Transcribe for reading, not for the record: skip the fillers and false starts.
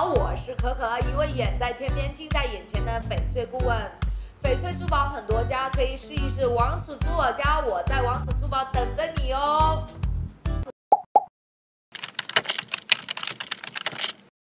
好，我是可可，一位远在天边近在眼前的翡翠顾问。翡翠珠宝很多家，可以试一试王楚珠宝家，我在王楚珠宝等着你哦。